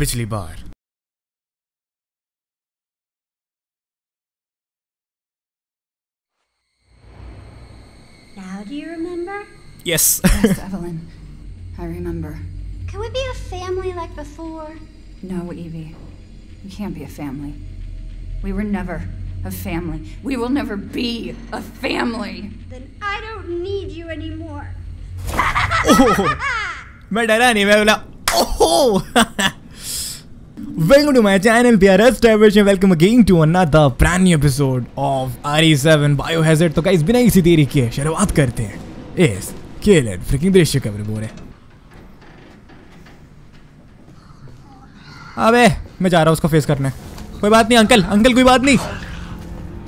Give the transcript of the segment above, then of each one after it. पिछली बार। Now do you remember? Yes. Yes, Evelyn. I remember. Can we be a family like before? No, Evie. We can't be a family. We were never a family. We will never be a family. Then I don't need you anymore. मैं डरा नहीं, मैं बोला welcome to my channel प्यारस travellers, welcome again to another brand new episode of RE7 biohazard. तो guys बिना किसी देरी किए शुरुआत करते हैं इस किलर फ्रिकिंग दृश्य का। बोरे अबे मैं जा रहा हूँ उसको फेस करने। कोई बात नहीं अंकल, अंकल कोई बात नहीं,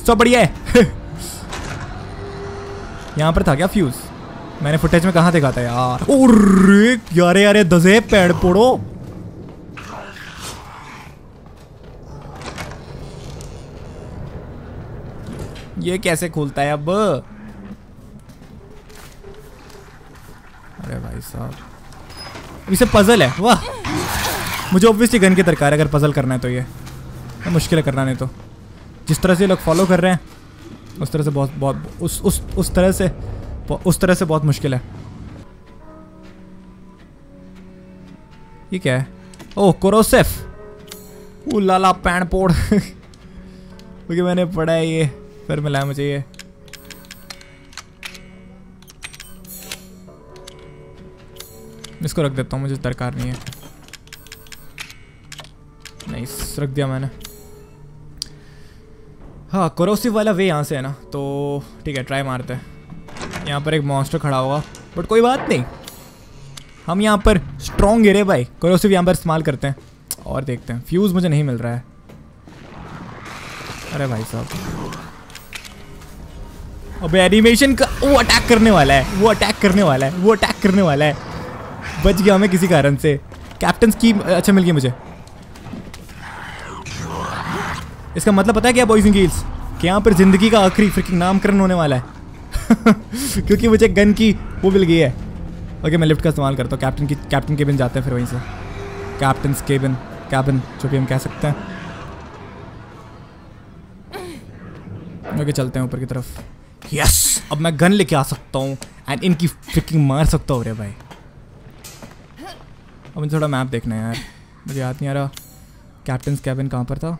सब बढ़िया है। यहाँ पर था क्या फ्यूज? मैंने फुटेज में कहाँ देखा था यार? ओरे यारे यारे दजे पेड़ पोड़ो। ये कैसे खुलता है अब? अरे भाई साहब इसे पजल है। वाह, मुझे ऑब्वियसली गन की दरकार है अगर पजल करना है तो। ये मुश्किल है करना, नहीं तो जिस तरह से लोग फॉलो कर रहे हैं उस तरह से बहुत उस तरह से बहुत मुश्किल है। ये क्या है? ओह कोरोसेफ। ओ लाला पैन पोड़ क्योंकि मैंने पढ़ा है ये, फिर मिला है मुझे ये। इसको रख देता हूँ, मुझे दरकार नहीं है। नाइस, रख दिया मैंने। हाँ कोरोसिव वाला वे यहाँ से है ना, तो ठीक है ट्राई मारते हैं। यहाँ पर एक मॉन्स्टर खड़ा होगा बट कोई बात नहीं, हम यहाँ पर स्ट्रॉन्ग गिरे भाई। कोरोसिव यहाँ पर इस्तेमाल करते हैं और देखते हैं। फ्यूज़ मुझे नहीं मिल रहा है। अरे भाई साहब अब एनिमेशन का। वो अटैक करने वाला है, वो अटैक करने वाला है, वो अटैक करने वाला है। बच गया मैं किसी कारण से। कैप्टन स्कीम अच्छा मिल गई मुझे। इसका मतलब पता है क्या बॉयज एंड गर्ल्स, कि यहाँ पर ज़िंदगी का आखिरी फ्रिकिंग नामकरण होने वाला है क्योंकि मुझे गन की वो मिल गई है। ओके मैं लिफ्ट का इस्तेमाल करता हूँ। कैप्टन केबिन जाते हैं, फिर वहीं से कैप्टन केबिन जो भी हम कह सकते हैं। ओके चलते हैं ऊपर की तरफ। यस अब मैं गन लेके आ सकता हूँ एंड इनकी फ्रिकिंग मार सकता हूँ। अरे भाई अब मुझे थोड़ा मैप देखना है यार, मुझे याद नहीं आ रहा कैप्टन केबिन कहाँ पर था।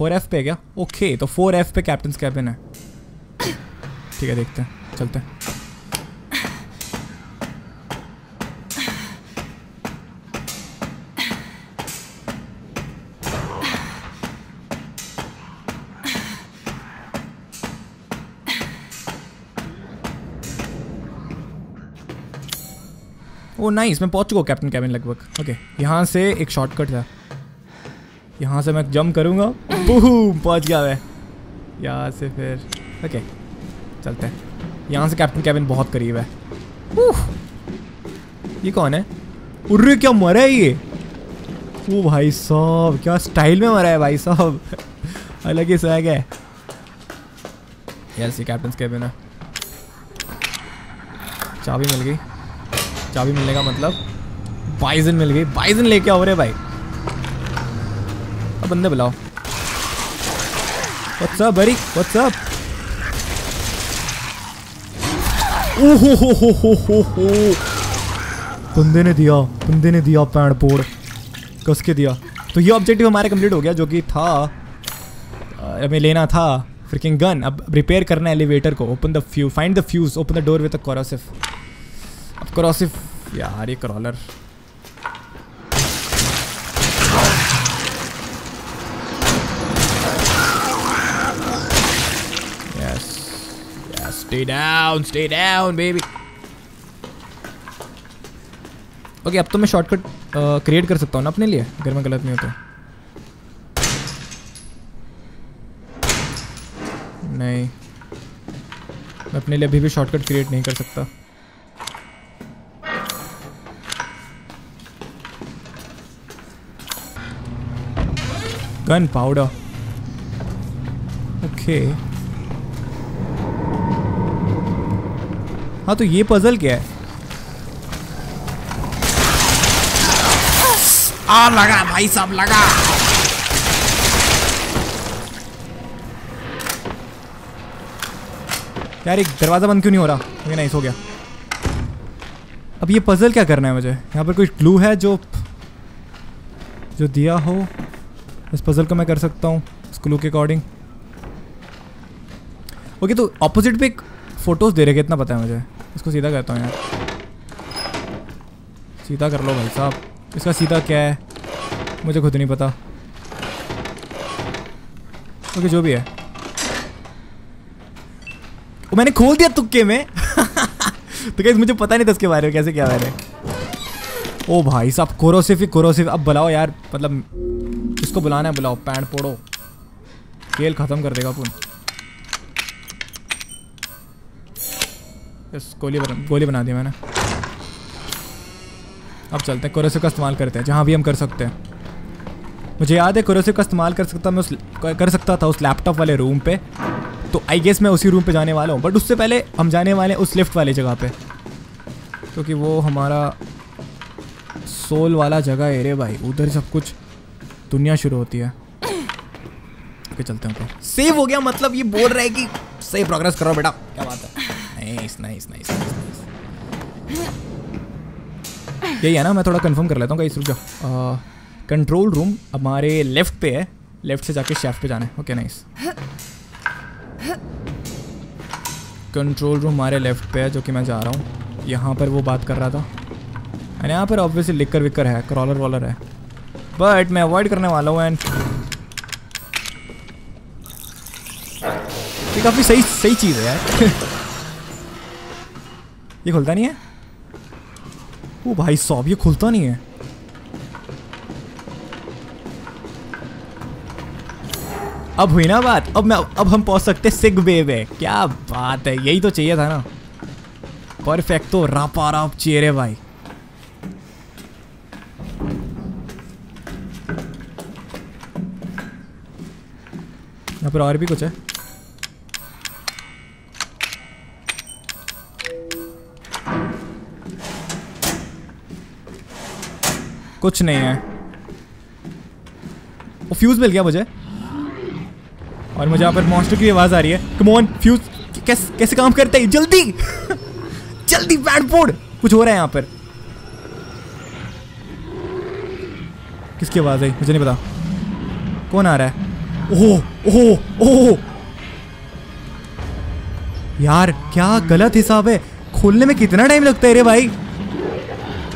4F पे क्या? ओके तो 4F पे कैप्टन कैबिन है। ठीक है देखते हैं, चलते हैं। ओ नाइस मैं पहुंच चुका हूँ कैप्टन कैबिन लगभग। ओके यहाँ से एक शॉर्टकट था, यहाँ से मैं जंप करूँगा। बूम पहुँच गया मैं यहाँ से। फिर ओके चलते हैं। यहाँ से कैप्टन केबिन बहुत करीब है। ये कौन है? उर्रे क्या मरा है ये? ओ भाई साहब क्या स्टाइल में मरा है भाई साहब अलग ही सैग है। यस ये कैप्टन केबिन है। चाबी मिल गई। चाबी मिलने का मतलब बाइजन मिल गई। बाइजन लेके आओ रे भाई। अब बंदे बुलाओ। व्हाट्सअप बरी व्हाट्सअप। ओहो हो हो हो हो हो बंदे ने दिया पैड़ पोड़ कस के दिया। तो ये ऑब्जेक्टिव हमारा कंप्लीट हो गया जो कि था हमें लेना था फ्रिकिंग गन। अब रिपेयर करना है एलिवेटर को। Open the fuse, find the fuse, open the door with a corrosive. अब कोरोसिव यार ये crawler. Stay down, baby. Okay, अब तो मैं शॉर्टकट क्रिएट कर सकता हूँ ना अपने लिए, अगर मैं गलत नहीं होता। नहीं मैं अपने लिए अभी भी शॉर्टकट क्रिएट नहीं कर सकता। Gunpowder okay. हाँ तो ये पजल क्या है? आ लगा भाई साहब लगा। यार एक दरवाजा बंद क्यों नहीं हो रहा? ये नाइस हो गया। अब ये पजल क्या करना है मुझे? यहाँ पर कोई क्लू है जो दिया हो? इस पजल को मैं कर सकता हूँ इस क्लू के अकॉर्डिंग। ओके तो ऑपोजिट पे एक फोटोज दे रहे हैं, इतना पता है मुझे। इसको सीधा करता हूँ यार, सीधा कर लो भाई साहब। इसका सीधा क्या है मुझे खुद नहीं पता। ओके जो भी है वो मैंने खोल दिया तुक्के में। तो क्या मुझे पता नहीं था इसके बारे में कैसे क्या बारे। ओ भाई साहब कोरोसिव ही कोरोसिव। अब बुलाओ यार, मतलब इसको बुलाना है बुलाओ, पैंट पोड़ो, खेल ख़त्म कर देगा अपन। गोली बना दी मैंने। अब चलते हैं, कोरोसिव का इस्तेमाल करते हैं जहाँ भी हम कर सकते हैं। मुझे याद है कोरोसिव का इस्तेमाल कर सकता था उस लैपटॉप वाले रूम पे, तो आई गेस मैं उसी रूम पे जाने वाला हूँ। बट उससे पहले हम जाने वाले हैं उस लिफ्ट वाली जगह पे, क्योंकि वो हमारा सोल वाला जगह है रे भाई, उधर सब कुछ दुनिया शुरू होती है। ओके चलते हैं। सेव हो गया, मतलब ये बोल रहा है कि सही प्रोग्रेस करो बेटा, क्या बात है। नाइस। यही है ना, मैं थोड़ा कंफर्म कर लेता हूँ। रुक जाओ, कंट्रोल रूम हमारे लेफ्ट पे है, लेफ्ट से जाके शेफ पे जाना है। ओके नाइस, कंट्रोल रूम हमारे लेफ्ट पे है जो कि मैं जा रहा हूँ। यहाँ पर वो बात कर रहा था, एंड यहाँ पर ऑब्वियसली लिकर विकर है, क्रॉलर वॉलर है, बट मैं अवॉइड करने वाला हूँ। एंड ये काफ़ी सही सही चीज़ है यार। ये खुलता नहीं है। ओ भाई साहब ये खुलता नहीं है। अब हुई ना बात, अब हम पहुंच सकते हैं सिग बे पे। क्या बात है, यही तो चाहिए था ना। परफेक्ट, तो रापा राप चेहरे भाई। यहाँ पर और भी कुछ है। कुछ नहीं है। वो फ्यूज मिल गया मुझे, और मुझे यहाँ पर मॉन्स्टर की आवाज आ रही है। कम ऑन फ्यूज कैसे काम करते हैं, जल्दी। जल्दी पैड पोड़, कुछ हो रहा है यहाँ पर। किसकी आवाज आई मुझे नहीं पता, कौन आ रहा है। ओह ओह ओह यार क्या गलत हिसाब है। खोलने में कितना टाइम लगता है रे भाई।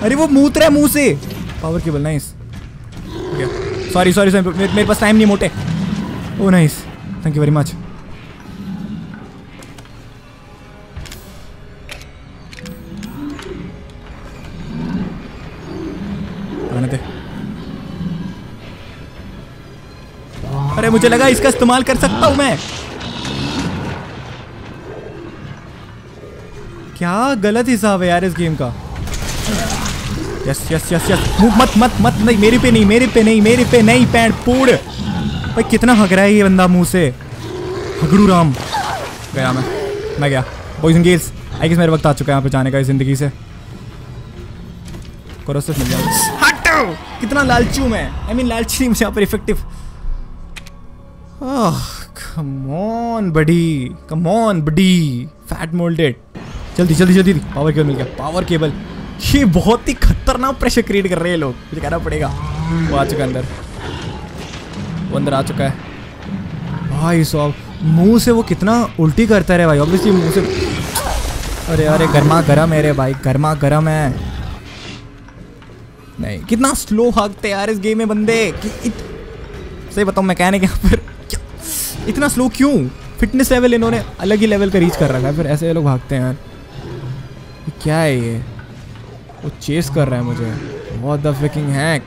अरे वो मुंह उतरा है मुंह से, पावर केबल। नाइस, सॉरी मेरे पास टाइम नहीं मोटे। Oh nice, thank you very much. अरे मुझे लगा इसका इस्तेमाल कर सकता हूं मैं। क्या गलत हिसाब है यार इस गेम का। यस यस यस यस, मत मत मत, नहीं मेरे पे नहीं, मेरे पे नहीं, मेरे पे नहीं। पैंट पूड़ भाई, कितना हग रहा है ये बंदा मुंह से। हगड़ू राम गया मैं गया। Boys and girls I guess मेरा वक्त आ चुका है यहाँ पे जाने का, इस जिंदगी से। कोरोसिव मिल गया। हटो, कितना लालची हूँ मैं। आई मीन लालची मुझे यहाँ पर effective. Oh come on buddy, come on buddy, fat moulded. जल्दी जल्दी जल्दी। पावर केबल मिल गया, पावर केबल। ये बहुत ही खतरनाक प्रेशर क्रिएट कर रहे हैं लोग, मुझे कहना पड़ेगा। वो आ चुका अंदर, वो अंदर आ चुका है भाई साहब। मुंह से वो कितना उल्टी करता है भाई, ऑब्वियसली मुंह से। अरे अरे गर्मा गर्म है रे भाई, गर्मा गर्म है। नहीं कितना स्लो भागते यार इस गेम में बंदे। सही बताऊँ मैं, कहने के यहाँ पर इतना स्लो क्यों? फिटनेस लेवल इन्होंने अलग ही लेवल का रीच कर रखा है, फिर ऐसे लोग भागते हैं यार। क्या है ये, वो चेस कर रहा है मुझे। What the flicking heck.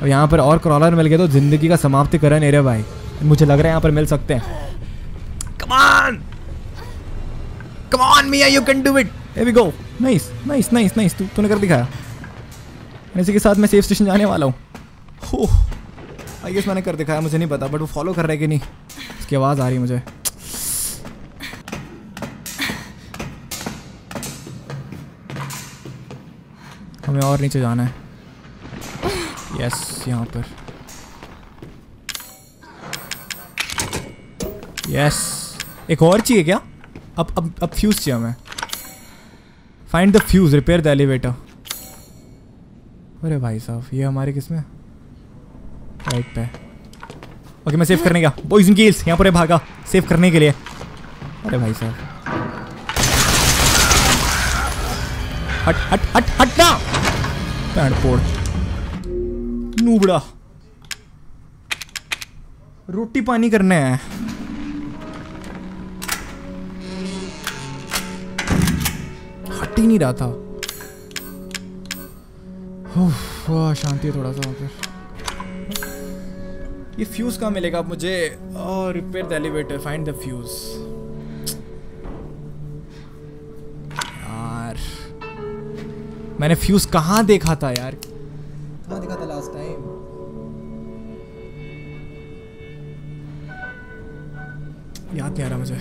अब यहाँ पर और क्रॉलर मिल गया तो जिंदगी का समाप्ति करा नहीं रे भाई। मुझे लग रहा है यहाँ पर मिल सकते हैं। Come on come on Mia, you can do it, here we go. Nice nice nice nice, तूने कर दिखाया। इसी के साथ मैं सेफ स्टेशन जाने वाला हूँ। आई गेस मैंने कर दिखाया, मुझे नहीं पता। बट वो फॉलो कर रहे कि नहीं, उसकी आवाज़ आ रही है मुझे। हमें और नीचे जाना है। यस यहाँ पर यस एक और चाहिए क्या? अब फ्यूज चाहिए हमें। Find the fuse, repair the elevator. अरे भाई साहब ये हमारे किसमें? राइट पे। ओके मैं सेव करने गया। पॉइजन गिल्स यहाँ पर भागा सेव करने के लिए। अरे भाई साहब हट हट हट हट ना पैंट फोड़ नूबड़ा। रोटी पानी करने हैं। ही नहीं रहा था। शांति है थोड़ा सा फिर। ये फ्यूज कहाँ मिलेगा आप मुझे? Repair the elevator, find the fuse. यार मैंने फ्यूज कहाँ देखा था यार? कहाँ देखा था लास्ट टाइम? याद नहीं आ रहा मुझे।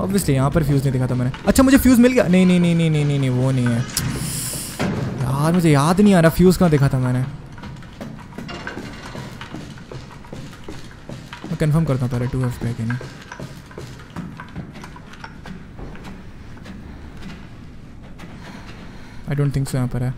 ऑब्वियसली यहाँ पर फ्यूज़ नहीं दिखा था मैंने। अच्छा मुझे फ्यूज़ मिल गया। नहीं नहीं नहीं नहीं नहीं नहीं नहीं वो नहीं है यार। मुझे याद नहीं आ रहा फ्यूज़ कहाँ दिखा था मैंने। मैं कंफर्म करता हूँ पहले 2F पे कि नहीं। आई डोंट थिंक सो यहाँ पर है।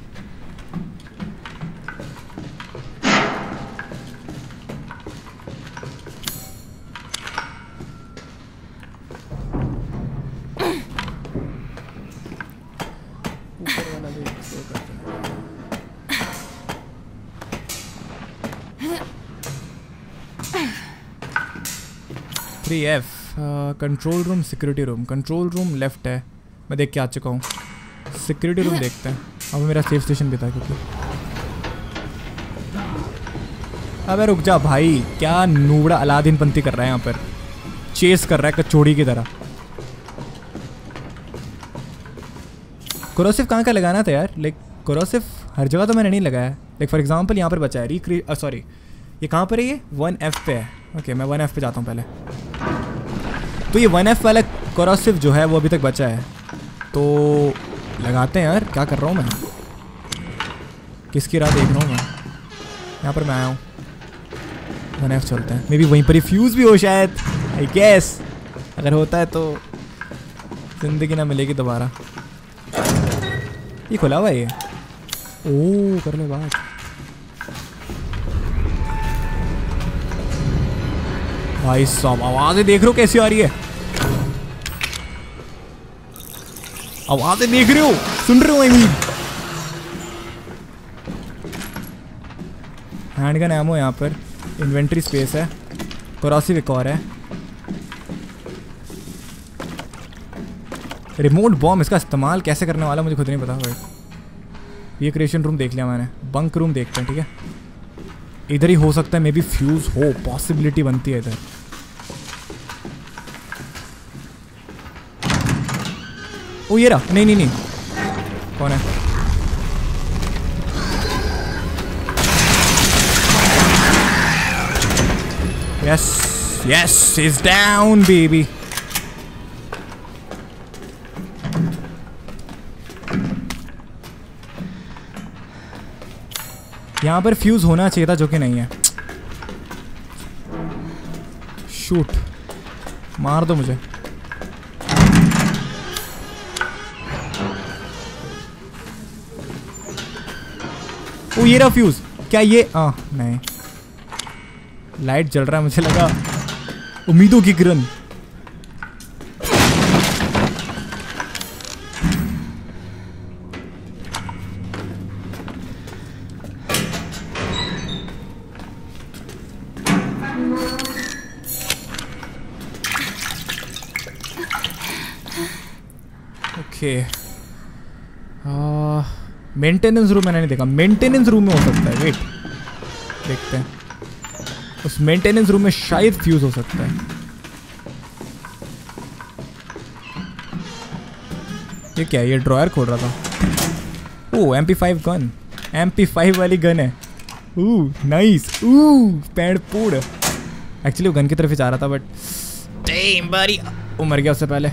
F control room security room. Control room left है, मैं देख के आ चुका हूँ। सिक्योरिटी रूम देखते हैं। अब मेरा सेफ स्टेशन भी था क्योंकि। अबे रुक जा भाई, क्या नूबड़ा अलादीनपंती कर रहा है यहाँ पर। चेस कर रहा है कचौड़ी की तरह। कोरोसिव कहाँ का लगाना था यार? लाइक कोरोसिव हर जगह तो मैंने नहीं लगाया। लाइक फॉर एग्जाम्पल यहाँ पर बचा है रिक्रिएट। सॉरी ये कहाँ पर है? ये 1F पे है। ओके मैं 1F पे जाता हूँ पहले। तो ये 1F वाला कोरोसिव जो है वो अभी तक बचा है तो लगाते हैं यार। क्या कर रहा हूँ मैं? किसकी राह देख रहा हूँ मैं? यहाँ पर मैं आया हूँ। 1F चलते हैं। मे बी वहीं पर ही फ्यूज़ भी हो शायद। आई गेस अगर होता है तो जिंदगी ना मिलेगी दोबारा। ये खुला हुआ है ये। ओह कर लो बात। भाई साहब आवाज़ें देख रहे हो कैसी आ रही है? आवाज़ें देख रहे हो, सुन रहे हो? आई मीन हैंडगन एमो यहाँ पर। इन्वेंट्री स्पेस है। कोरोसिव एक और है। रिमोट बॉम्ब, इसका इस्तेमाल कैसे करने वाला मुझे खुद नहीं पता भाई। ये क्रिएशन रूम देख लिया मैंने। बंक रूम देखते हैं। ठीक है इधर ही हो सकता है मे बी फ्यूज़ हो। पॉसिबिलिटी बनती है इधर। ओ ये रहा। नहीं नहीं नहीं कौन है? Yes yes is down baby. यहाँ पर फ्यूज होना चाहिए था जो कि नहीं है। शूट मार दो मुझे। ओ ये रहा फ्यूज। क्या ये? नहीं लाइट जल रहा है। मुझे लगा उम्मीदों की किरण। मेंटेनेंस रूम मैंने नहीं देखा। मेंटेनेंस रूम में हो सकता है। वेट देखते हैं। उस मेंटेनेंस रूम में शायद फ्यूज हो सकता है। ये क्या? ये ड्रॉयर खोल रहा था। ओह MP5 गन। MP5 वाली गन है। Oh nice. ओह पैड पूड़। एक्चुअली वो गन की तरफ ही जा रहा था बट सेम बारी उमर गया उससे पहले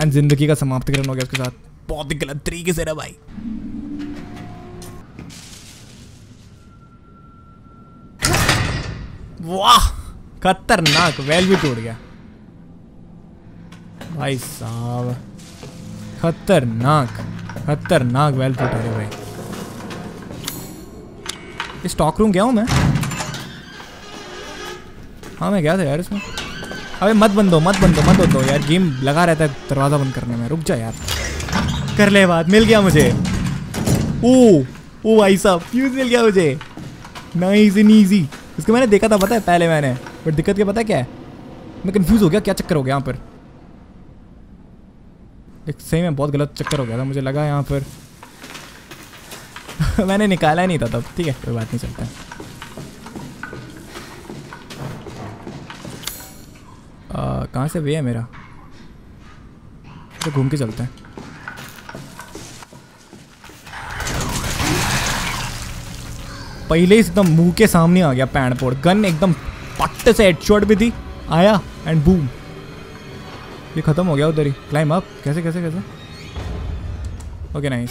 एंड जिंदगी का समाप्तिकरण हो गया उसके साथ। बहुत गलत तरीके से ना भाई। वाह खतरनाक, वेल भी टूट गया भाई साहब, खतरनाक खतरनाक वेल टूटा है भाई। स्टॉक रूम गया हूँ मैं, हाँ मैं गया था यार इसमें। अबे मत बंद दो मत बंद दो मत दो यार, गेम लगा रहता है दरवाजा बंद करने में। रुक जा यार, कर ले बात। मिल गया मुझे, ओ ओ भाई साहब फ्यूज मिल गया मुझे। Nice and easy. इसको मैंने देखा था पता है पहले मैंने, बट दिक्कत क्या पता है क्या है, मैं कंफ्यूज हो गया क्या चक्कर हो गया यहाँ पर। एक सही में बहुत गलत चक्कर हो गया था मुझे लगा यहाँ पर। मैंने निकाला ही नहीं था तब। ठीक है कोई बात नहीं, चलता है। कहाँ से वे है मेरा, तो घूम के चलते हैं। पहले ही एकदम मुंह के सामने आ गया पैंडपोड़, गन एकदम पट्टे से हेडशॉट भी थी, आया एंड बूम। ये खत्म हो गया उधर ही। क्लाइम अप कैसे कैसे कैसे, ओके नाइस।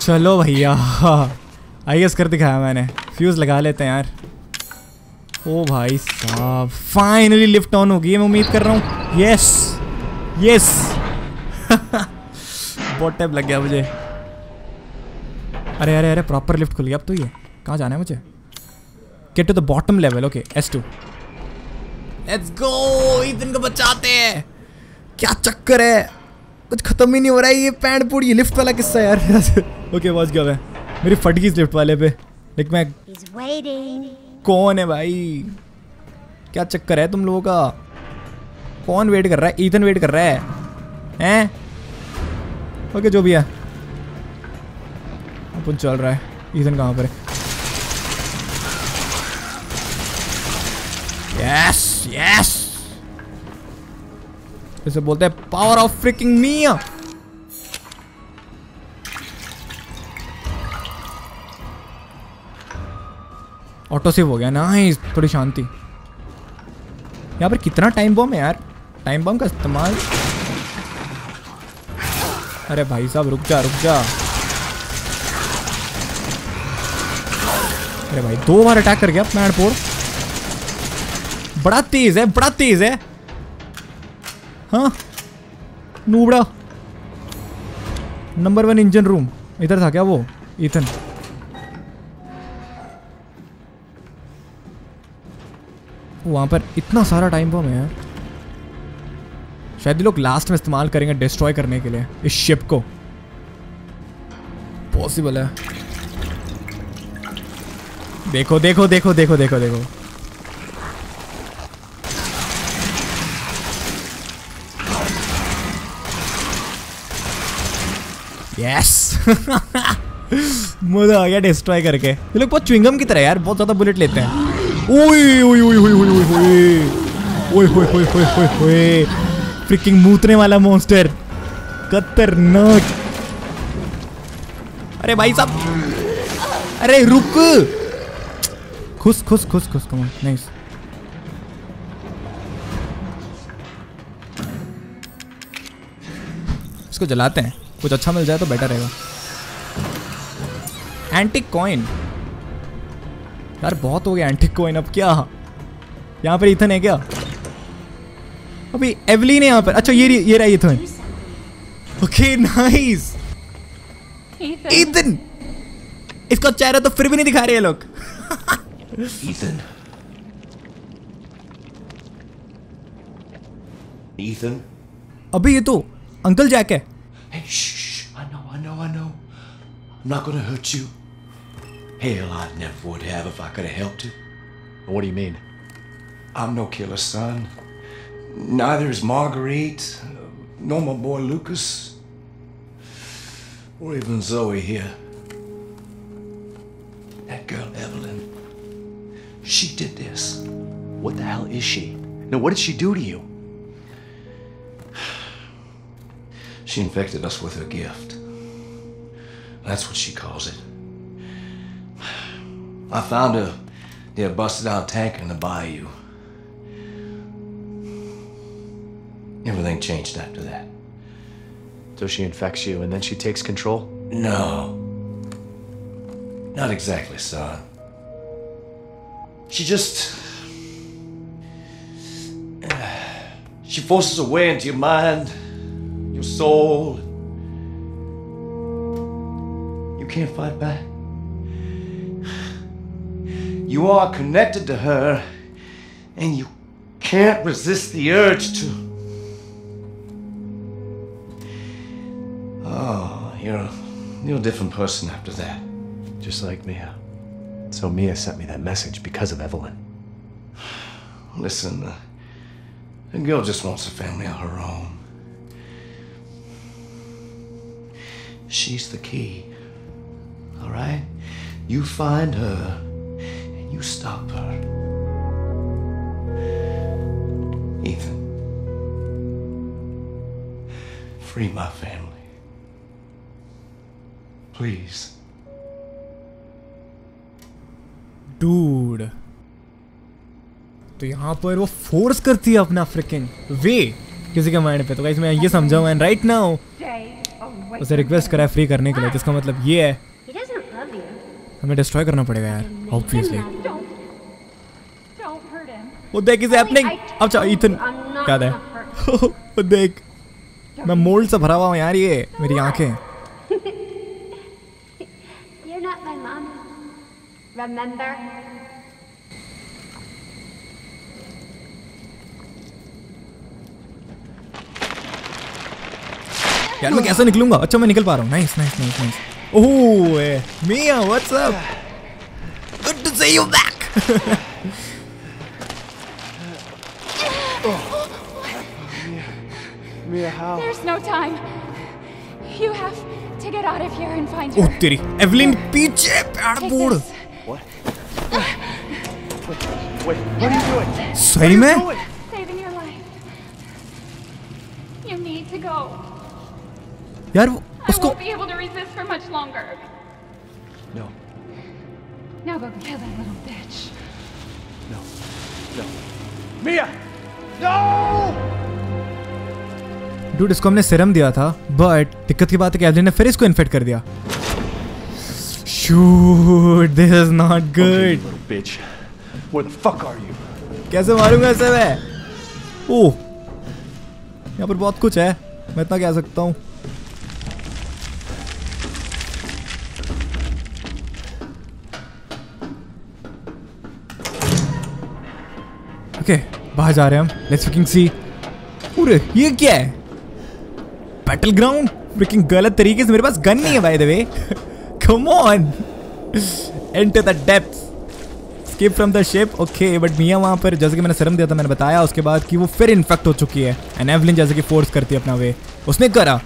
चलो भैया आई एस कर दिखाया मैंने, फ्यूज़ लगा लेते हैं यार। ओ भाई साहब फाइनली लिफ्ट ऑन हो गई, मैं उम्मीद कर रहा हूँ। यस यस बहुत टाइम लग गया मुझे। अरे अरे अरे प्रॉपर लिफ्ट खुल गया अब तो। ये कहाँ जाना है मुझे? Get to the bottom level, okay S2। Let's go, इतने को बचाते हैं। क्या चक्कर है, कुछ खत्म ही नहीं हो रहा है ये पैंट पूरी। लिफ्ट वाला किस्सा यार ओके पहुँच गया मैं, मेरी फट गई लिफ्ट वाले पे। लेकिन मैं कौन है भाई, क्या चक्कर है तुम लोगों का? कौन वेट कर रहा है? ईथन वेट कर रहा है हैं? ओके जो भी है अपन चल रहा है। ईथन कहाँ पर है? यस यस, इसे बोलते हैं power of freaking Mia. Auto save हो गया, नाइस, थोड़ी शांति। यहाँ पर कितना टाइम बम है यार, टाइम बम का इस्तेमाल। अरे भाई साहब रुक जा रुक जा। अरे भाई 2 बार अटैक कर गया मैडपोर, बड़ा तेज है बड़ा तेज है। हाँ नूबड़ा, नंबर 1 इंजन रूम। इधर था क्या वो ईथन? वहाँ पर इतना सारा टाइम बम है यार, शायद ये लोग लास्ट में इस्तेमाल करेंगे डिस्ट्रॉय करने के लिए इस शिप को, पॉसिबल है। देखो देखो देखो देखो देखो देखो, यस मजा आ गया डिस्ट्रॉय करके। ये लोग बहुत च्विंगम की तरह यार, बहुत ज्यादा बुलेट लेते हैं। ओए ओए ओए ओए ओए ओए ओए ओए ओए, फ्रिकिंग मूतने वाला मॉन्स्टर, खतरनाक। अरे भाई साहब, अरे रुक, खुश खुश खुश खुश, कम ऑन नाइस। इसको जलाते हैं, कुछ अच्छा मिल जाए तो बेटर रहेगा। एंटीक कॉइन यार, बहुत हो गया एंटिक कॉइन। अब क्या यहाँ पर ईथन है क्या? अभी एवलिन है यहाँ पर। अच्छा ये रहा ईथन, ओके नाइस। ईथन, इसका चेहरा तो फिर भी नहीं दिखा रहे हैं लोग। ईथन ईथन, अभी ये तो अंकल जैक है। Hey, shh, I know. I'm not gonna hurt you. Hell, I never would have if I could have helped it. What do you mean? I'm no killer, son. Neither is Marguerite, nor my boy Lucas, or even Zoe here. That girl Evelyn, she did this. What the hell is she? Now, what did she do to you? She infected us with her gift. That's what she calls it. I found her near a busted out tank in the bayou. Everything changed after that. So she infects you and then she takes control? No. Not exactly, son. She just... she forces her way into your mind, your soul. You can't fight back. You are connected to her, and you can't resist the urge to... Oh, you're a different person after that. Just like Mia. So Mia sent me that message because of Evelyn. Listen, the girl just wants a family of her own. She's the key, all right? You find her, and you stop her. Ethan, free my family. Please. Dude. तो यहाँ पर वो force करती है अपना fricking वे किसी के mind पे. तो गाइस मैं ये समझा हूँ एंड राइट नाउ उसे रिक्वेस्ट करा है फ्री करने के लिए, जिसका मतलब ये है हमें डिस्ट्रॉय करना पड़ेगा यार ऑब्वियसली. वो देख इज हैपनिंग. अच्छा इथन क्या है वो देख मैं मोल्ड से भरा हुआ हूँ यार. ये मेरी आंखें. Remember? यार मैं कैसे निकलूंगा? अच्छा मैं निकल पा रहा हूँ. Nice nice nice nice. Oh Mia what's up? Good to see you back. Mia, how? There's no time. You have to get out of here and find her. Oh तेरी Evelyn पीछे पैर board. What? Wait, what are you doing? Sorry, man. Saving your life. You need to go. Yaar, usko. I won't be able to resist for much longer. No. Now go kill that little bitch. No. No. Mia. No. Dude, इसको हमने serum दिया था, but दिक्कत की बात है कि Evelyn ने फिर इसको infect कर दिया. Shoot, this is not good. Okay, little bitch. Where the fuck are you? कैसे मारूंगा इसे मैं? ओह, यहाँ पर बहुत कुछ है. मैं इतना कह सकता हूँ. Okay, बाहर जा रहे हैं हम. Let's fucking see. अरे ये क्या है? Battle ground? Freaking गलत तरीके से मेरे पास गन नहीं है by the way. Come on, enter the depths, escape from the ship. Okay, but Mia वहाँ पर जैसे कि मैंने सरम दिया था, मैंने बताया उसके बाद कि वो फिर इन्फेक्ट हो चुकी है. एंड एवलिन जैसे कि फोर्स करती है अपना वे, उसने करा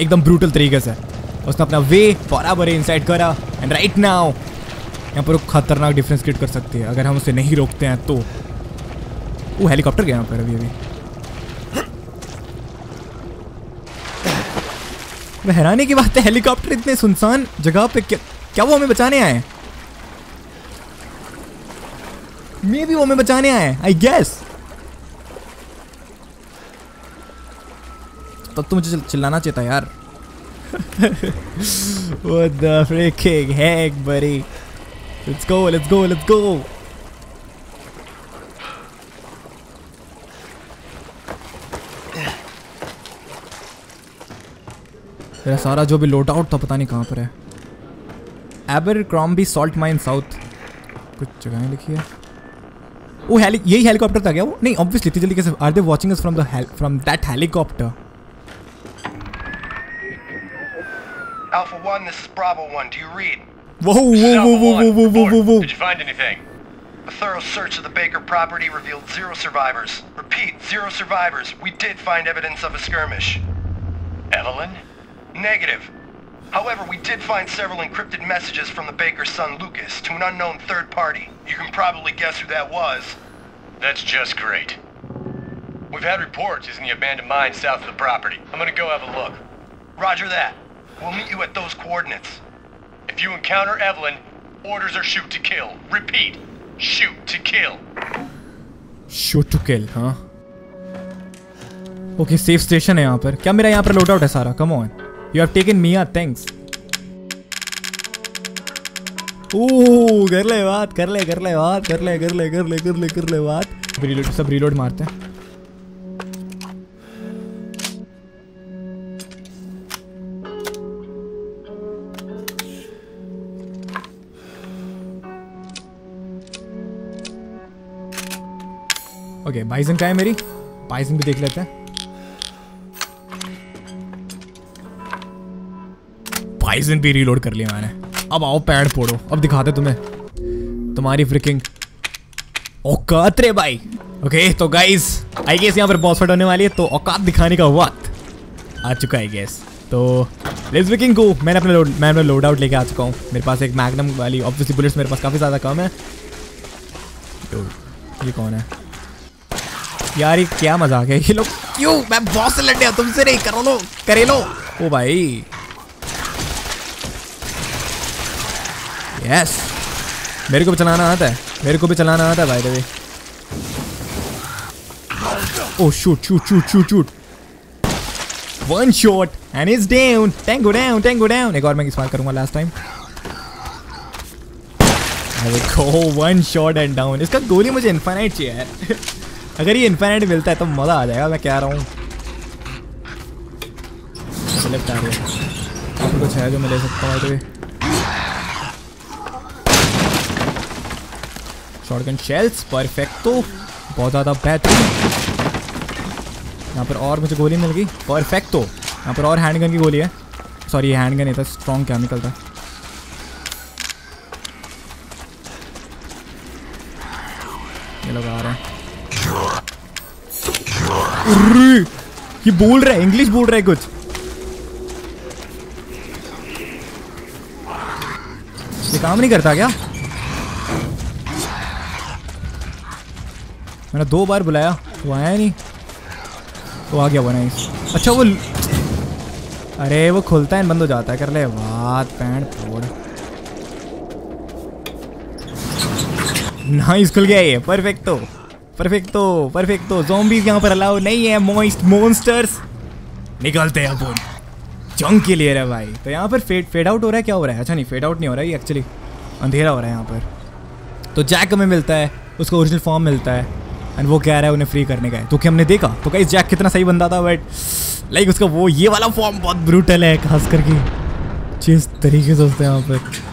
एकदम ब्रूटल तरीके से. उसने अपना वे बराबर इनसाइड करा एंड राइट नाउ यहाँ पर वो खतरनाक डिफरेंस क्रिएट कर सकती है अगर हम उसे नहीं रोकते हैं तो. वो हेलीकॉप्टर गया यहाँ पर अभी हैरानी की बात है. हेलीकॉप्टर इतने सुनसान जगह पे क्या वो हमें बचाने आए? मे भी वो हमें बचाने आए आई गेस. तब तो मुझे चिल्लाना चाहिए था यार. What the freaking heck, buddy? Let's go, let's go, let's go. मेरा सारा जो भी लोट आउट था पता नहीं कहाँ पर है. एबरक्रॉम्बी सॉल्ट माइन साउथ कुछ जगहें लिखी है. वो यही हेलीकॉप्टर था क्या वो? नहीं ऑब्वियसली इतनी जल्दी कैसे. Are they watching us from that helicopter? Alpha 1 this is bravo 1 do you read? वो वो did you find anything? A thorough search of the Baker property revealed zero survivors. Repeat, zero survivors. We did find evidence of a skirmish. Evelyn? Negative. However, we did find several encrypted messages from the Baker's son Lucas to an unknown third party. You can probably guess who that was. That's just great. We've had reports using the abandoned mine south of the property. I'm gonna go have a look. Roger that. We'll meet you at those coordinates. If you encounter Evelyn, orders are shoot to kill. Repeat, shoot to kill. Shoot to kill, huh? Okay safe station है यहाँ पर। क्या मेरा यहाँ पर लोट आउट है सारा? Come on, you have taken Mia, thanks. Oh कर ले बात। रीलोड, सब रीलोड मारते हैं। ओके बाइजन क्या है मेरी? बाइजन भी देख लेते हैं। बाइजन भी रीलोड कर लिया मैंने। अब आओ पैड़ फोड़ो, अब दिखाते तुम्हें तुम्हारी फ्रिकिंग औकात रे भाई। ओके तो गाइज आई गेस यहाँ पर बॉस फाइट होने वाली है, तो औकात दिखाने का वक्त आ चुका है गैस। तो लेट्स विकिंग गो। मैं अपना लोड आउट लेके आ चुका हूँ। मेरे पास एक मैग्नम वाली, ऑब्वियसली बुलेट्स मेरे पास काफ़ी ज़्यादा कम है। ये कौन है यार? ये क्या मजाक है? ये लोग क्यों? मैं बॉस से लड़ने तुमसे नहीं, करे लो। ओ भाई यस, मेरे को भी चलाना आता है, भाई रे। Oh shoot, one shot and is down. Tango down. एक और मैं स्पार्क करूंगा last time. One shot and down. इसका गोली मुझे इनफाइनाइट चाहिए यार। अगर ये इन्फाइनाइट मिलता है तो मज़ा आ जाएगा, मैं कह रहा हूँ। कुछ है जो मैं ले सकता हूँ? Shotgun shells, perfect. तो बहुत ज़्यादा बेहतरीन। यहाँ पर और मुझे गोली मिल गई, परफेक्ट। तो यहाँ पर और हैंडगन की गोली है। सॉरी हैंडगन नहीं था, स्ट्रॉन्ग केमिकल था। ये लोग आ रहे हैं, ये बोल रहा है, इंग्लिश बोल रहा है कुछ। ये काम नहीं करता क्या? मैंने 2 बार बुलाया, वो आया नहीं, तो आ गया बना। अच्छा वो, अरे वो खुलता है बंद हो जाता है। कर ले बात, पैंट फोड़। नाइस, खुल गया ये, परफेक्ट। तो परफेक्ट तो ज़ॉम्बीज़ यहाँ पर अलाउ नहीं है। मोइस्ट मॉन्स्टर्स निकलते हैं अपन जंग के लिए रे भाई। तो यहाँ पर फेड आउट हो रहा है, क्या हो रहा है? अच्छा नहीं, फेड आउट नहीं हो रहा है, एक्चुअली अंधेरा हो रहा है यहाँ पर। तो जैक हमें मिलता है, उसका ओरिजिनल फॉर्म मिलता है, एंड वो कह रहा है उन्हें फ्री करने का है, तो क्या हमने देखा? तो गाइस जैक कितना सही बंदा था, बट लाइक उसका वो ये वाला फॉर्म बहुत ब्रूटल है, खास करके जिस तरीके से उसने यहाँ पर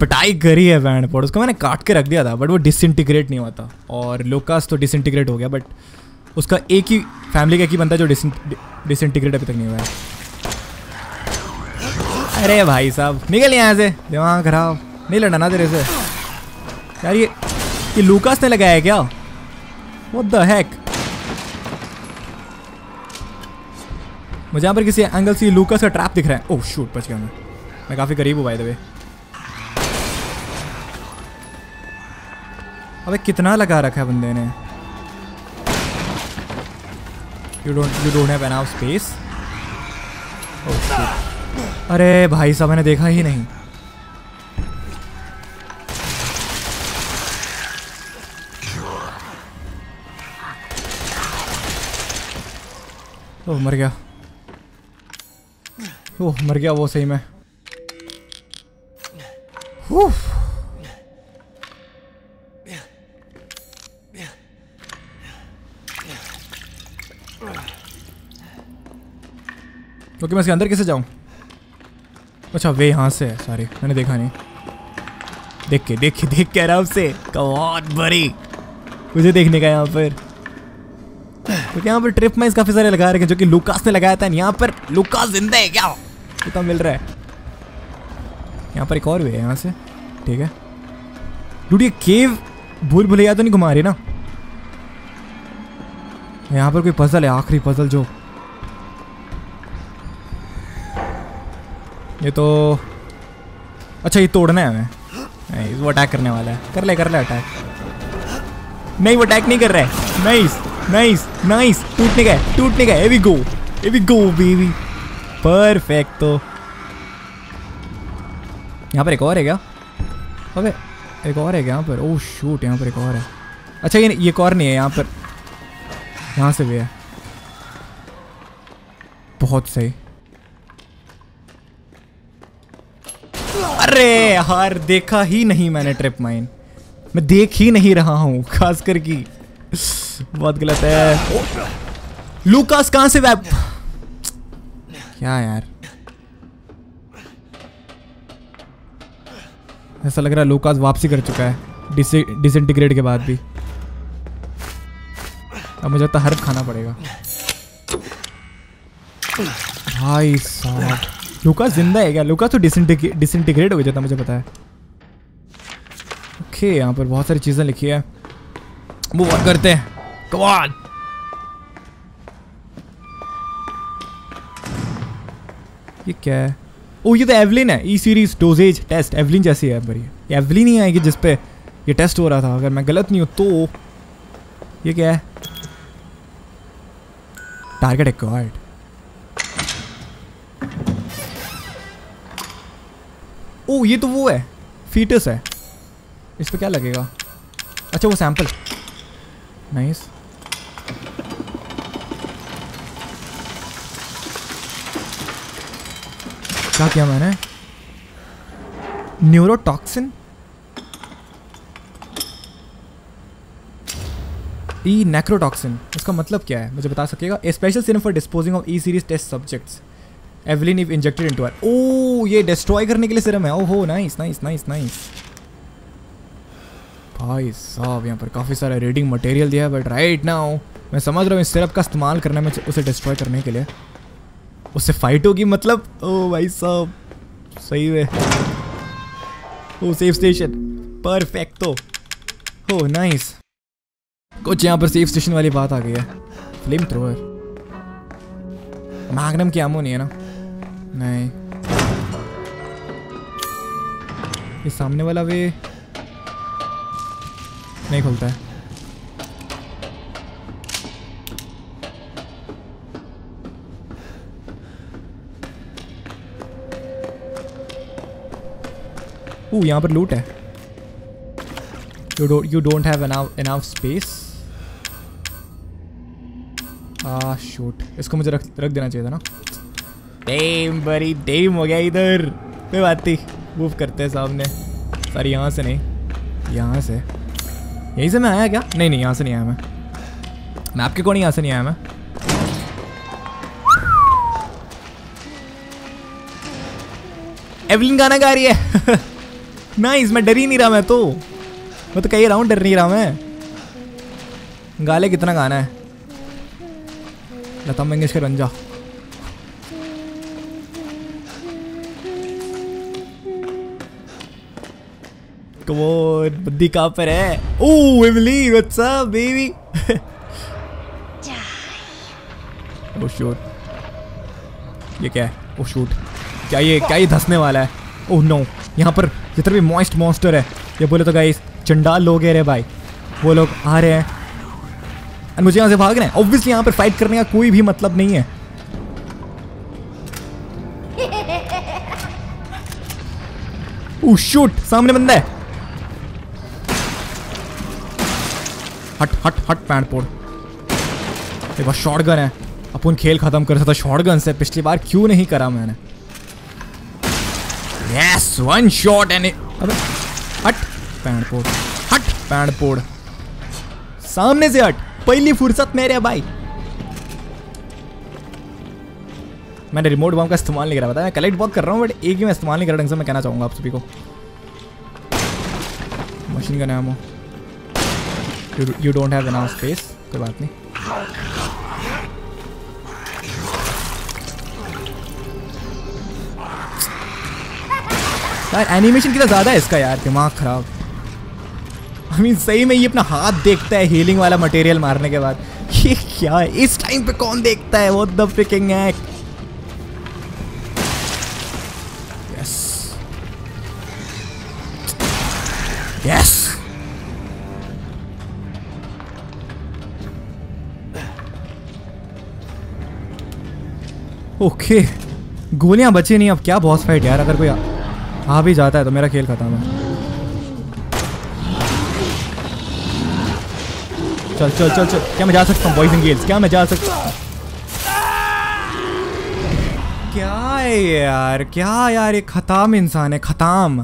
पटाई करी है। बैंड पॉड उसको मैंने काट के रख दिया था, बट वो डिसइंटीग्रेट नहीं हुआ था। और लुकास तो डिसइंटीग्रेट हो गया, बट उसका एक ही फैमिली का एक ही बनता है जो डिसइंटीग्रेट अभी तक नहीं हुआ है। अरे भाई साहब निकल यहाँ से, दिमाग खराब, नहीं लड़ना ना तेरे से यार। ये लुकास ने लगाया है क्या? What the heck. मुझे यहाँ पर किसी एंगल से लुकास का ट्रैप दिख रहा है। ओह शूट, बच गया मैं काफ़ी करीब हूँ भाई। दबे अबे कितना लगा रखा है बंदे ने। You don't have enough space. अरे भाई साहब मैंने देखा ही नहीं। ओह मर गया, वो सही में। क्योंकि मैं इसके अंदर कैसे जाऊँ? अच्छा वे यहाँ से है, सॉरी मैंने देखा नहीं। देख के आराम से, कमाल बड़ी मुझे देखने का यहाँ पर। क्योंकि यहाँ पर ट्रिप माइस काफ़ी सारे लगा रखे हैं, जो कि लुकास ने लगाया था। यहाँ पर लुकास जिंदा है क्या? कितना मिल रहा है? यहाँ पर एक और वे है यहाँ से, ठीक है। डूड ये केव भूल भुलैया तो नहीं घुमा रही ना? यहाँ पर कोई पजल है, आखिरी पजल जो ये, तो अच्छा ये तोड़ना है हमें। नहीं वो अटैक करने वाला है, कर ले अटैक। नहीं वो अटैक नहीं कर रहा है। नाइस, टूटने का एवी गो बेबी, परफेक्ट। तो यहाँ पर एक और है क्या? अबे एक और है क्या यहाँ पर? ओह शूट, यहाँ पर एक और है। अच्छा ये एक और नहीं है यहाँ पर, यहाँ से भी है। बहुत सही। अरे यार देखा ही नहीं मैंने ट्रिप माइन, मैं देख ही नहीं रहा हूँ खास करके, बहुत गलत है। लूकास कहाँ से वैप, क्या यार ऐसा लग रहा है लूकास वापसी कर चुका है डिसइंटीग्रेट के बाद भी। अब मुझे लगता है हर्ब खाना पड़ेगा। भाई साहब लूकास जिंदा है क्या? लूकास तो डिसइंटीग्रेट हो जाता, मुझे पता है। ओके यहाँ पर बहुत सारी चीजें लिखी है, मूव ऑन करते हैं, कम ऑन। ये क्या है? ओ ये तो एवलिन है। E series doses test Evelyn जैसी है, बड़ी एवलिन ही आएगी जिसपे ये टेस्ट हो रहा था अगर मैं गलत नहीं हूँ तो। ये क्या है? Target acquired. ओ ये तो वो है, फीटस है। इस पे क्या लगेगा? अच्छा वो सैंपल, नाइस। क्या किया मैंने? न्यूरोटॉक्सिन ई नेक्रोटॉक्सिन, इसका मतलब क्या है मुझे बता सकेगा? A special serum for disposing of E series test subjects Evelyn if injected into her. Oh ये डिस्ट्रॉय करने के लिए सिरम है। ओहो नाइस नाइस नाइस नाइस। भाई साहब यहाँ पर काफ़ी सारा रीडिंग मटेरियल दिया है, बट राइट नाउ मैं समझ रहा हूँ इस सिरप का इस्तेमाल करने में उसे डिस्ट्रॉय करने के लिए, उससे फाइट होगी मतलब। ओ भाई साहब सही है। Oh safe station perfect. तो नाइस, कुछ यहाँ पर सेफ स्टेशन वाली बात आ गई है। फ्लेम थ्रोअर मैग्नम की आमो नहीं है ना? नहीं ये सामने वाला वे नहीं खुलता है। ओ यहाँ पर लूट है। You don't have enough space. Ah shoot, इसको मुझे रख देना चाहिए था ना। डेम बड़ी डेम हो गया इधर। कोई बात नहीं, मूव करते हैं सामने। सारी यहाँ से नहीं, यहाँ से, यहीं से मैं आया क्या? नहीं नहीं यहाँ से नहीं आया मैं आपके को नहीं, यहाँ से नहीं आया मैं। एवलिन गाना गा रही है नाइस। मैं डर ही नहीं रहा, मैं तो कहीं राउंड डर नहीं रहा मैं। गाले कितना गाना है लता मंगेशकर रंजा। वो बद्दी कहाँ पर है? Oh Evelyn what's up baby. Oh shoot, ये क्या है? ओह शूट, क्या ये धंसने वाला है? ओह नो, यहाँ पर जितना भी मॉइस्ट मॉन्स्टर है, ये बोले तो गाइस चंडाल लोग है रे भाई, वो लोग आ रहे हैं और मुझे यहाँ से भागना है। ऑब्वियसली यहाँ पर फाइट करने का कोई भी मतलब नहीं है। ओह शूट, सामने बंदा है। हट हट हट पैंट पोड़। एक बार शॉटगन है, अपन खेल खत्म कर सकता शॉटगन से। पिछली बार क्यों नहीं करा मैंने? Yes one shot and. अबे हट पैंट पोड़, हट पैंट पोड़, सामने से हट, पहली फुर्सत मेरे भाई। मैंने रिमोट बम का इस्तेमाल नहीं करा, पता है मैं कलेक्ट बहुत कर रहा हूँ बट एक ही मैं इस्तेमाल नहीं कर रहा ढंग से। मैं कहना चाहूँगा आप सभी को, मशीन का नाम हो। You don't have enough space, कोई बात नहीं यार। एनिमेशन कितना ज़्यादा है इसका यार, दिमाग खराब। I mean, सही में ये अपना हाथ देखता है हीलिंग वाला मटेरियल मारने के बाद। ये क्या है इस टाइम पे? कौन देखता है? What the freaking heck? Yes. Yes. Okay गोलियां बची नहीं। अब क्या बॉस फाइट यार, अगर कोई आ भी जाता है तो मेरा खेल खत्म है। चल चल चल चल, क्या मैं जा सकता हूँ बॉयज एंड गर्ल्स? क्या मैं जा सकता हूँ? क्या है यार, क्या यार, ये खताम इंसान है, खताम।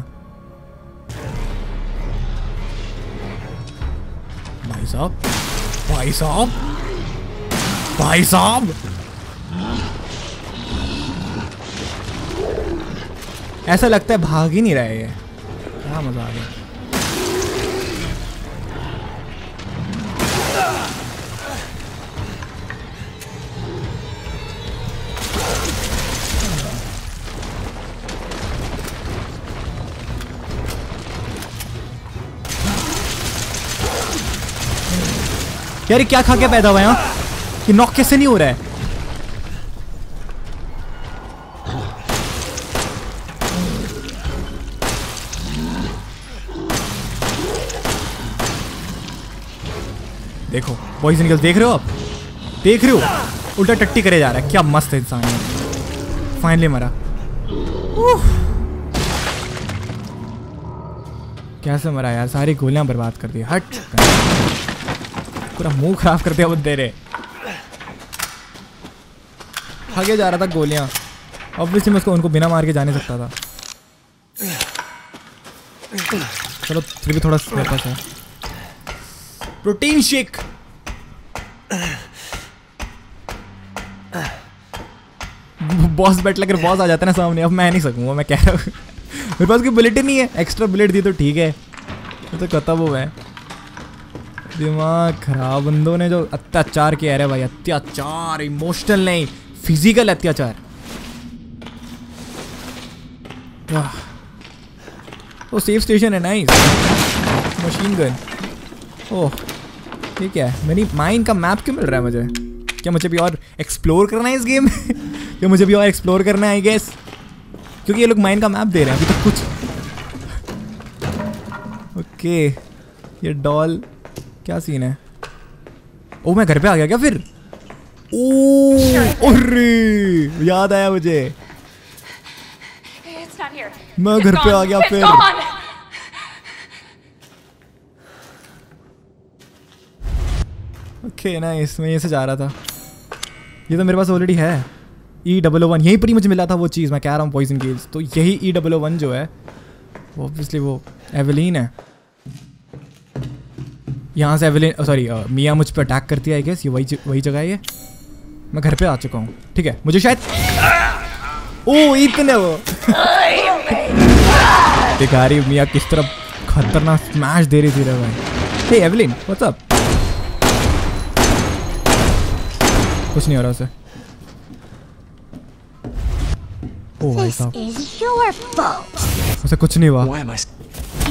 भाई साहब, भाई साहब, भाई साहब, ऐसा लगता है भाग ही नहीं रहा है ये। क्या मजा आ गया। यार क्या खा के पैदा हुआ है कि नॉक कैसे नहीं हो रहा है। देखो बॉयज एंड गर्ल्स, देख रहे हो आप, देख रहे हो, उल्टा टट्टी करे जा रहा है। क्या मस्त इंसान है, फाइनली मरा। कैसे मरा यार, सारी गोलियां बर्बाद कर दी। हट, पूरा मुंह खराब कर दिया बंदे ने। आगे जा रहा था गोलियां, ऑब्वियसली मैं उसको उनको बिना मार के जा नहीं सकता था। चलो फिर भी थोड़ा स्पेयर पास है। प्रोटीन शेक, बॉस बैठ लग कर बॉस आ जाता है ना सामने। अब मैं नहीं सकूंगा, मैं कह रहा हूँ मेरे पास कोई बुलेट ही नहीं है। एक्स्ट्रा बुलेट दी तो ठीक है, तो खत्म हो गए। दिमाग खराब बंदों ने जो अत्याचार किया है भाई, अत्याचार, इमोशनल नहीं, फिजिकल अत्याचार। वो सेफ स्टेशन है, नाइस। मशीन गन, ओह ठीक है। मेरी माइंड का मैप क्यों मिल रहा है मुझे? क्या मुझे भी और एक्सप्लोर करना है इस गेम में? क्या मुझे भी और एक्सप्लोर करना है आई गेस, क्योंकि ये लोग माइंड का मैप दे रहे हैं अभी तो कुछ। ओके ये डॉल क्या सीन है? ओ मैं घर पे आ गया क्या फिर? ओ अरे याद आया मुझे, मैं घर पे आ गया फिर। ओके नाइस, मैं यहीं से जा रहा था। ये तो मेरे पास ऑलरेडी है E001, यहीं पर ही मुझे मिला था वो चीज़। मैं कह रहा हूँ पॉइजन गिल्स, तो यही E001 जो है वो ऑब्वियसली वो एवेलिन है। यहाँ से एवेलिन सॉरी मिया मुझ पर अटैक करती है आई गेस। ये वही जगह है। ये मैं घर पे आ चुका हूँ, ठीक है। मुझे शायद ओ इतने वो बेकारी मिया किस तरह खतरनाक स्मैश दे रही थी रे भाई। Hey Evelyn what's up. कुछ नहीं हो रहा उसे। ओ भाई साहब, उसे कुछ नहीं हुआ।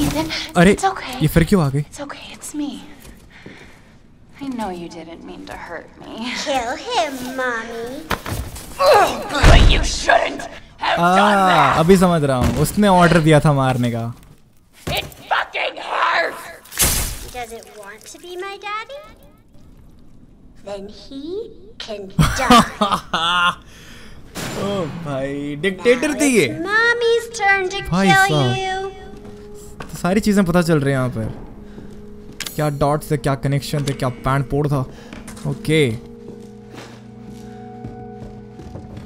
Ethan, अरे it's okay. ये फिर क्यों आ गई? It's okay, it's me. I know you didn't mean to hurt me. Kill him, mommy. But you shouldn't have done that. अभी समझ रहा हूँ, उसने ऑर्डर दिया था मारने का। It fucking hurts. Does it want to be my daddy? Then he can die. Oh भाई, डिक्टेटर थी ये। Mommy's turn to kill you. सारी चीज़ें पता चल रही हैं यहाँ पर। क्या डॉट्स थे, क्या कनेक्शन थे, क्या पैंट पोड़ था। ओके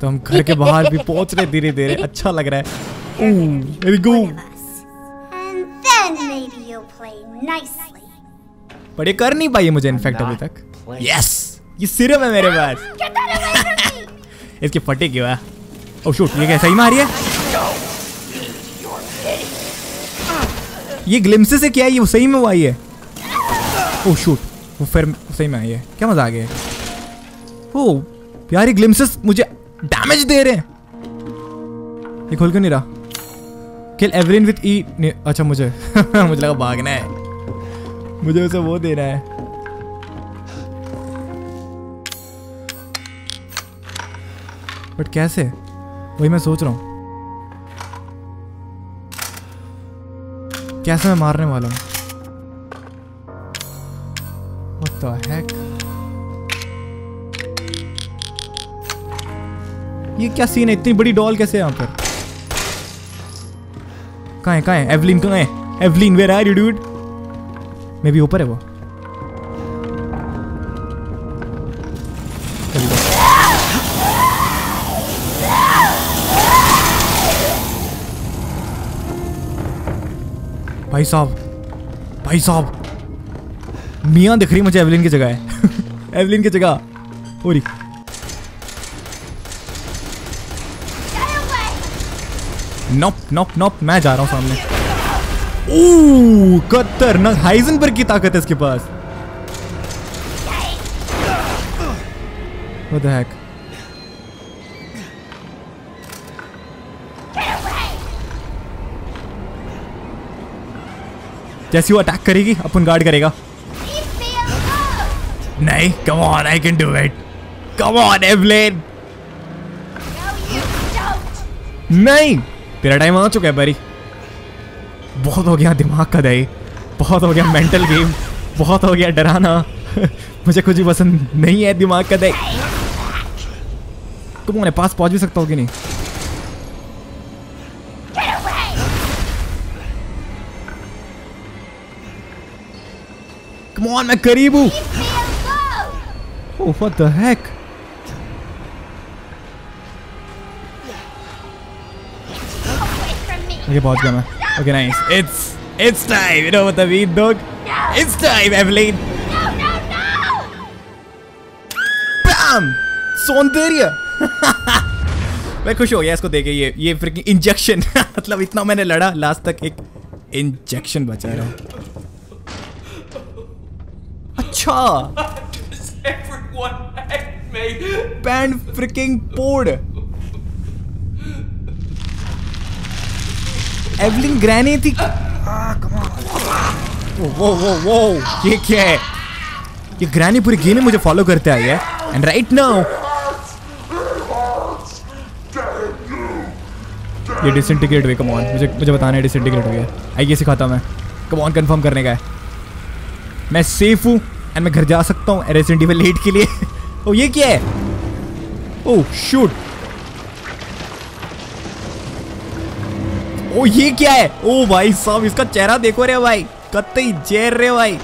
तो हम घर के बाहर भी पहुंच रहे धीरे धीरे, अच्छा लग रहा है। पर ये कर नहीं पाई मुझे इनफेक्ट अभी तक। यस ये सिरप है मेरे पास। इसकी फटी क्यों है? ओह शूट, ये कैसा ही मारी है। ये ग्लिम्से से क्या है, ये सही में वो आई है। ओह शूट, वो फिर सही में आई है। क्या मजा आ गया। ओह यार ये ग्लिम्सेस मुझे डैमेज दे रहे हैं। ये खोल क्यों नहीं रहा? Kill everyone with E. अच्छा मुझे मुझे लगा भागना है, मुझे उसे वो देना है। बट कैसे, वही मैं सोच रहा हूँ, कैसे मैं मारने वाला हूँ। What the heck? ये क्या सीन है, इतनी बड़ी डॉल कैसे यहाँ पर? कहाँ है एवलिन, कहाँ है Evelyn? Where are you dude? Maybe ऊपर है वो। भाई साहब मिया दिख रही मुझे एवलिन की जगह है। एवलिन की जगह हो रही। नॉप मैं जा रहा हूँ सामने। ओह खतरनाक, हाइजेनबर्ग की ताकत है इसके पास। What the heck? जैसे वो अटैक करेगी अपन गार्ड करेगा। नहीं, come on, I can do it. Come on, Evelyn. नहीं, तेरा टाइम आ चुका है बारी। बहुत हो गया दिमाग का दही, बहुत हो गया मेंटल गेम, बहुत हो गया डराना। मुझे कुछ भी पसंद नहीं है दिमाग का दही। तुम उन्हें पास पहुंच भी सकता हो कि नहीं? Come on, मैं करीब हूँ। Oh, what the heck? Okay, पहुंच गया मैं। Okay, nice. It's time. You know what I mean, dog? It's time, Evelyn. Bam! सौंदर्य। मैं खुश हो गया इसको देख के। ये फ्रिकिंग इंजेक्शन। मतलब इतना मैंने लड़ा, लास्ट तक एक इंजेक्शन बचा रहा हूँ। अच्छा। Banned freaking poured. Evelyn granny थी। Come on. वो ये क्या है? ये ग्रैनी पूरी गेम में मुझे फॉलो करते आई है। And right now, ये डिसइंटीग्रेट हुई। Come on, मुझे बताना है डिसइंटीग्रेट हो गया। आइए सिखाता मैं। Come on, कंफर्म करने का है। मैं सेफ हूँ एंड मैं घर जा सकता हूँ रेसिडेंट इविल 8 के लिए। ओ ये क्या है? ओह शूट। ओ ये क्या है? ओ भाई साहब इसका चेहरा देखो रे भाई, कतई जहर रे भाई।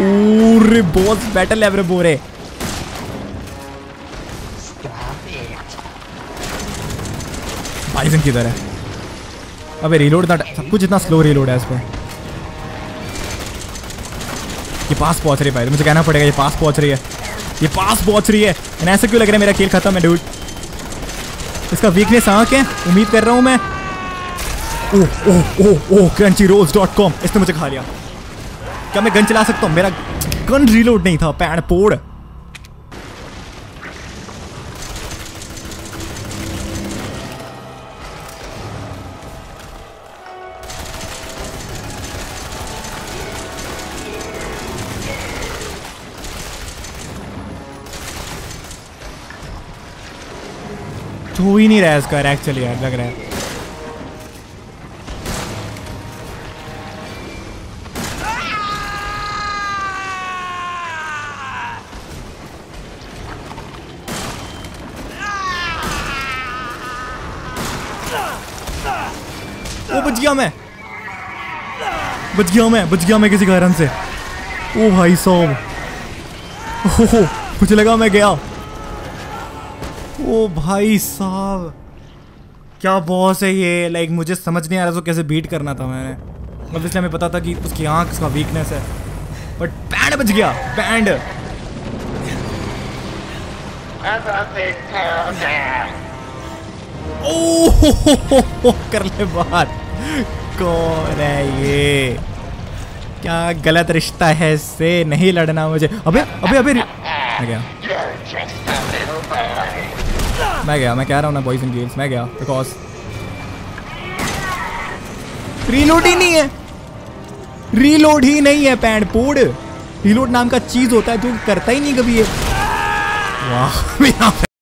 ओ रे बॉस बैटल है रे बोरे। बाइजन किधर है? अबे रिलोड ना, सब कुछ इतना स्लो रिलोड है इस पर। ये पास पहुंच रही है भाई, मुझे कहना पड़ेगा। ये पास पहुंच रही है एंड ऐसा क्यों लग रहा है मेरा खेल खत्म है डूड। इसका वीकनेस आंख है, उम्मीद कर रहा हूं मैं। ओह ओह ओह ओह crunchyroll.com इसने मुझे खा लिया। क्या मैं गन चला सकता हूँ? मेरा गन रीलोड नहीं था। पैड पोड़ हो ही नहीं रहा है इसका एक्चुअली यार, लग रहा है। वो बच गया मैं किसी कारण से। ओ भाई साहब, ओहो कुछ लगा मैं गया। ओ भाई साहब क्या बॉस है ये। लाइक मुझे समझ नहीं आ रहा उसको कैसे बीट करना था मैंने। मतलब इसलिए हमें पता था कि उसकी आंख उसका वीकनेस है, बट बैंड बच गया। बैंड ओह कर ले बात। कौन है ये? क्या गलत रिश्ता है इससे, नहीं लड़ना मुझे। अबे मैं गया मैं कह रहा हूँ ना बॉयज एंड गर्ल्स, मैं गया बिकॉज रीलोड ही नहीं है। पैंट पोड़ रीलोड नाम का चीज होता है जो करता ही नहीं कभी ये। वाह